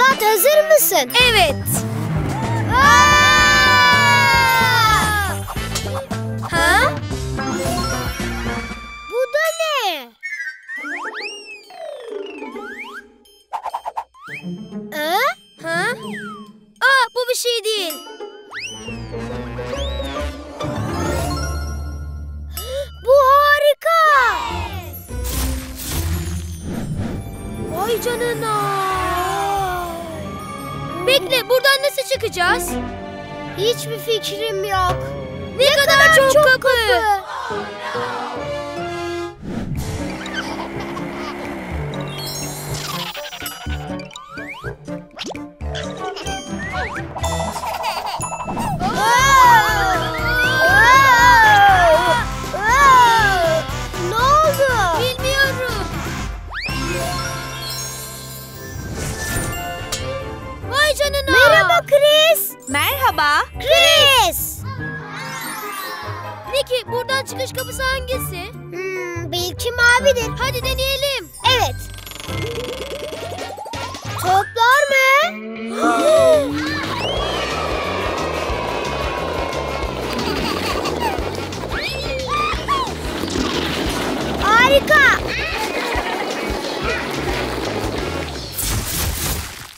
Polat, hazır mısın? Evet. Ha? Bu da ne? Ha? Aa, bu bir şey değil. Bu harika. Vay canına. Bekle, buradan nasıl çıkacağız? Hiçbir fikrim yok. Ne kadar çok kapı. Oh, no. Merhaba. Chris. Peki buradan çıkış kapısı hangisi? Belki mavidir. Hadi deneyelim. Evet. Toplar mı? Harika.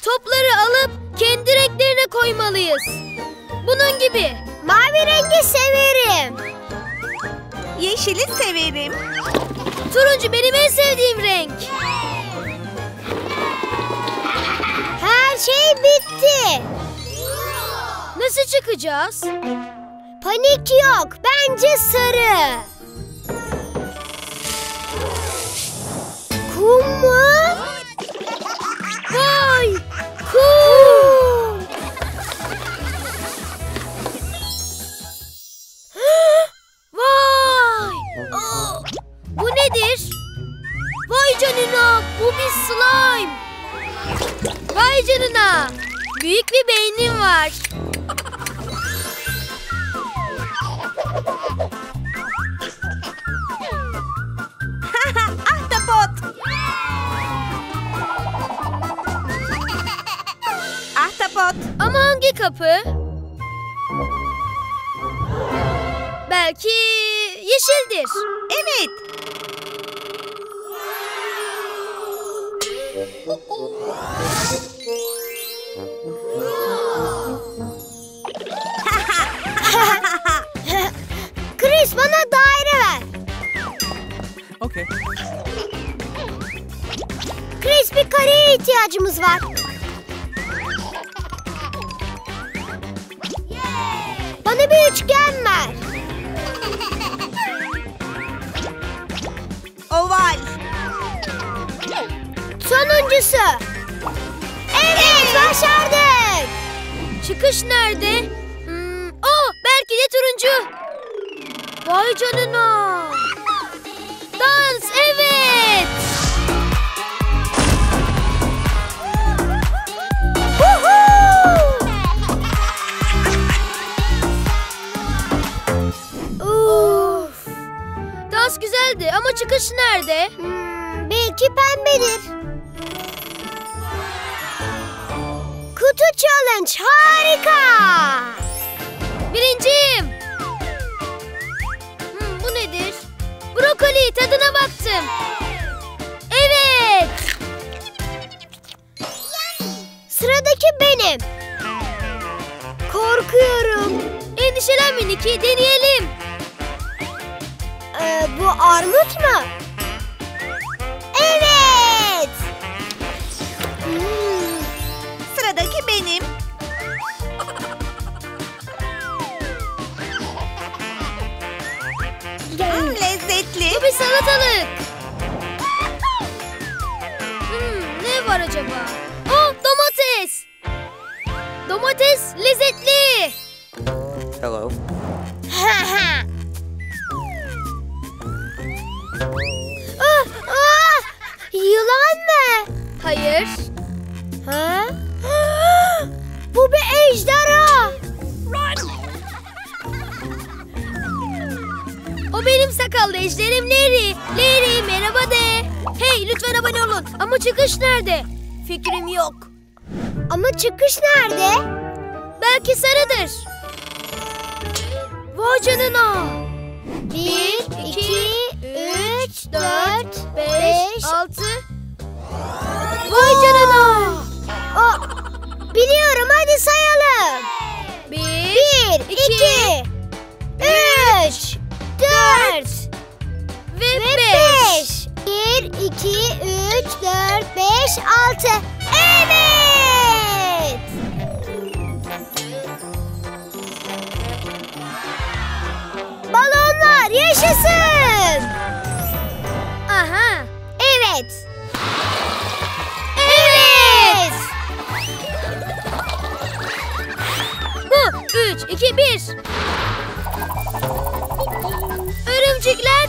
Topları alıp kendi renklerine koymalıyız. Bunun gibi. Mavi rengi severim. Yeşili severim. Turuncu benim en sevdiğim renk. Her şey bitti. Nasıl çıkacağız? Panik yok. Bence sarı. Kum mu? Vay! Kum! Vay! Oh, bu nedir? Vay canına! Bu bir slime! Vay canına! Büyük bir beynim var. Ama hangi kapı? Belki yeşildir. Evet. Chris, bana daire ver. Okay. Chris, bir kareye ihtiyacımız var. Bana bir üçgen ver. Oval. Sonuncusu. Evet, başardık. Çıkış nerede? Belki de turuncu. Vay canına. Dans, evet. Güzeldi ama çıkış nerede? Belki pembedir. Kutu challenge harika. Birinciyim. Bu nedir? Brokoli, tadına baktım. Evet. Sıradaki benim. Korkuyorum. Endişelenme Nikki, deneyelim. Bu armut mu? Evet. Sıradaki benim. Lezzetli. Bu bir salatalık. Ne var acaba? Domates. Domates lezzetli. Hello. Yılan mı? Hayır. Ha? Bu bir ejderha. Run. O benim sakallı ejderim Larry. Larry, merhaba de. Hey, lütfen abone olun. Ama çıkış nerede? Fikrim yok. Ama çıkış nerede? Belki sarıdır. Vay canına. 1, 2, 3, 4, 5, 6. Vay canına. Biliyorum, hadi sayalım. 1, 2, 3, 4 ve 5. 1, 2, 3, 4, 5, 6. Evet. Balonlar yaşasın. Aha. Evet. Evet. 3, 2, 1. Örümcekler.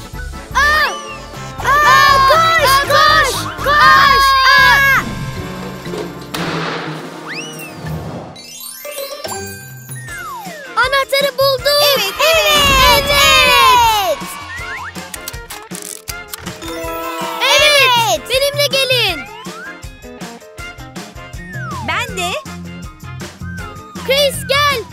Koş! Anahtarı buldum. Evet. Benimle gelin. Ben de. Chris, gel.